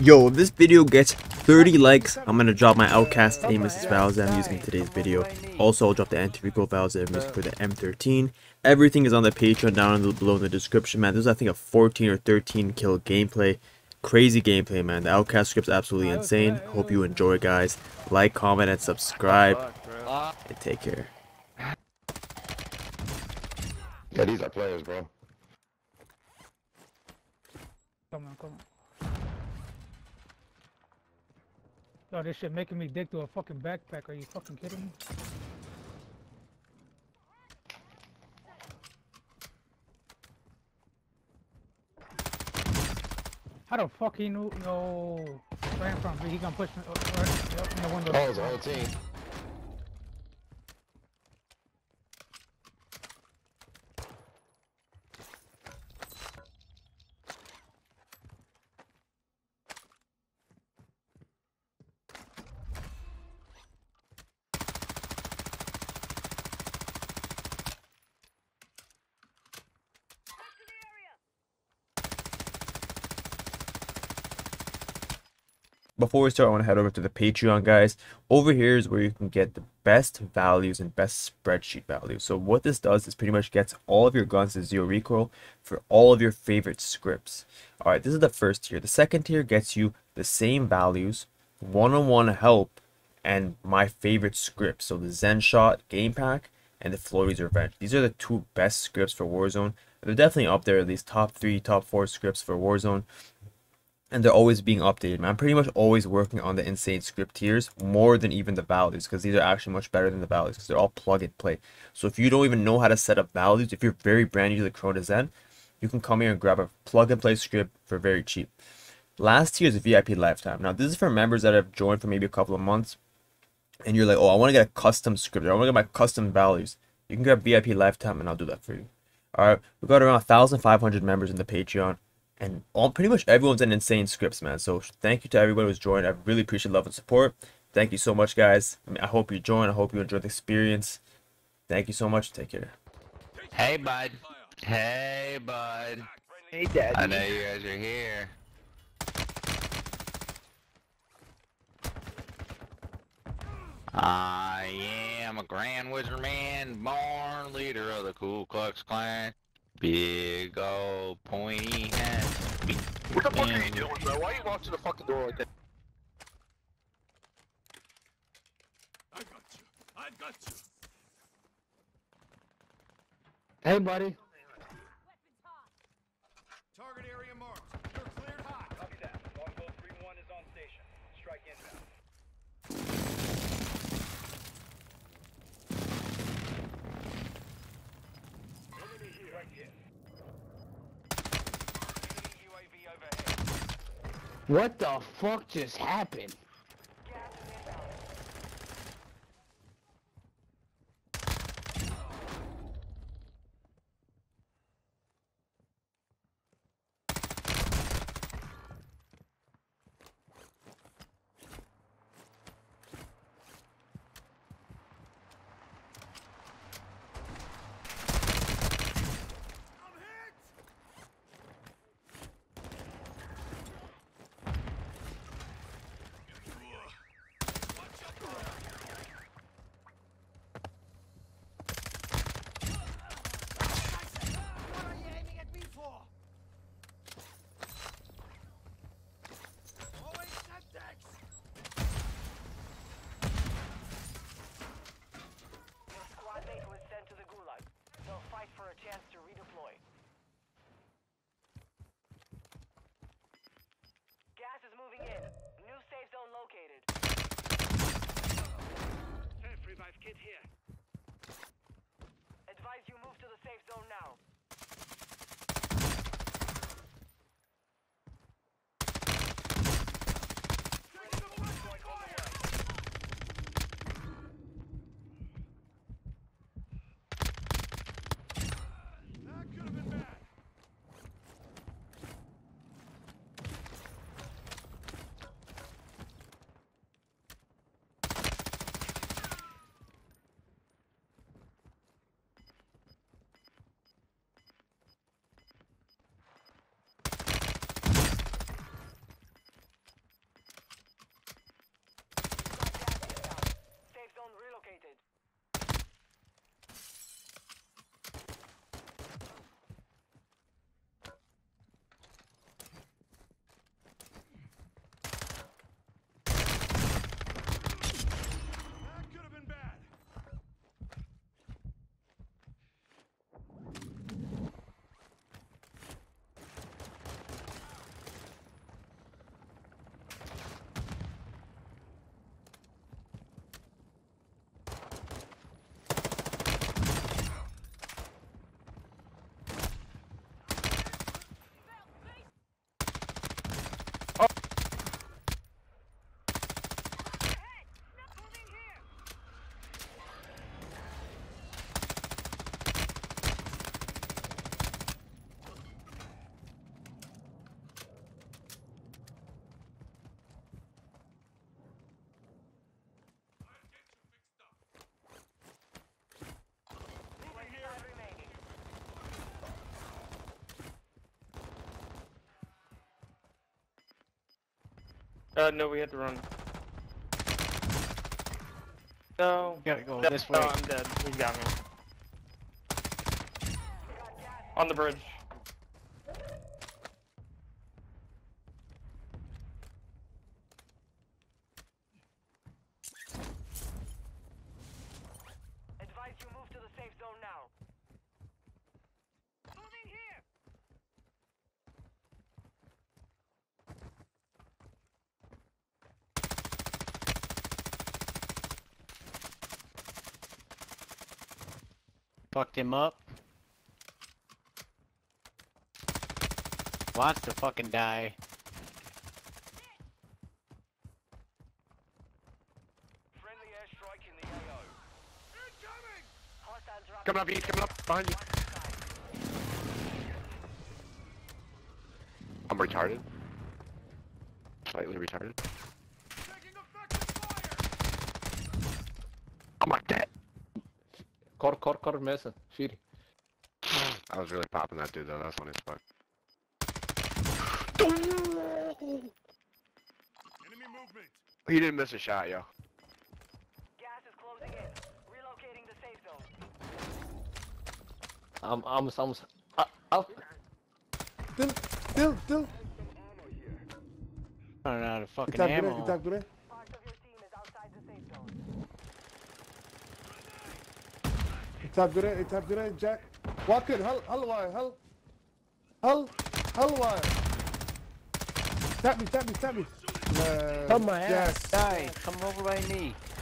Yo, if this video gets 30 likes, I'm gonna drop my Outcast aim assist files that I'm using in today's video. Also, I'll drop the anti-recoil files that I'm using for the M13. Everything is on the Patreon down below in the description, man. This is, I think, a 14 or 13 kill gameplay. Crazy gameplay, man. The Outcast script's absolutely insane. Hope you enjoy, guys. Like, comment, and subscribe. And take care. Yeah, these are players, bro. Come on, come on. Oh, this shit making me dig through a fucking backpack. Are you fucking kidding me? How the fuck he knew? No. Ran from me. He gonna push me up in the window. Oh, the whole team. Before we start, I want to head over to the Patreon, guys. Over here is where you can get the best values and best spreadsheet values. So what this does is pretty much gets all of your guns to zero recoil for all of your favorite scripts. All right, this is the first tier. The second tier gets you the same values, one-on-one help, and my favorite scripts. So the Zen Shot Game Pack and the Floaties Revenge. These are the two best scripts for Warzone. They're definitely up there, at least top 3, top 4 scripts for Warzone. And they're always being updated, man. I'm pretty much always working on the insane script tiers more than even the values, because these are actually much better than the values because they're all plug and play. So if you don't even know how to set up values, if you're very brand new to the Cronus Zen, you can come here and grab a plug and play script for very cheap. Last tier is VIP Lifetime. Now this is for members that have joined for maybe a couple of months and you're like, oh, I want to get a custom script, or I want to get my custom values. You can grab VIP Lifetime and I'll do that for you. All right, we've got around 1,500 members in the Patreon. And all, pretty much everyone's in insane scripts, man. So thank you to everyone who's joined. I really appreciate love and support. Thank you so much, guys. I mean, I hope you join. I hope you enjoy the experience. Thank you so much. Take care. Hey, bud. Hey, bud. Hey, Dad. I know you guys are here. I am a Grand Wizard Man, born leader of the Ku Klux Klan. Big ol' pointy hat. What the fuck are you doing, bro? Why are you walking to the fucking door like that? I got you. I got you. Hey, buddy. Target area marked. You're cleared hot. Copy that. Longboat 3-1 is on station. Strike inbound. What the fuck just happened? Kid here. Advise you move to the safe zone now. No, we had to run. No. Gotta go this way. No, I'm dead. He got me. On the bridge. Advise you move to the safe zone now. Moving here. Fucked him up. Wants to fucking die. Friendly airstrike in the AO. Incoming! Coming up, behind you. I'm retarded. Slightly retarded. Taking effective fire! I'm like that. Cor, mesa. Shiri. I was really popping that dude though, that's funny as fuck. Enemy movement. He didn't miss a shot, yo. Gas is closing in. Relocating the safe zone. I don't know how to fucking ammo. Part of your team is outside the safe zone. It's up, Jack. Walk it. Hello, Tap me. Come my ass. Die. Come over by me.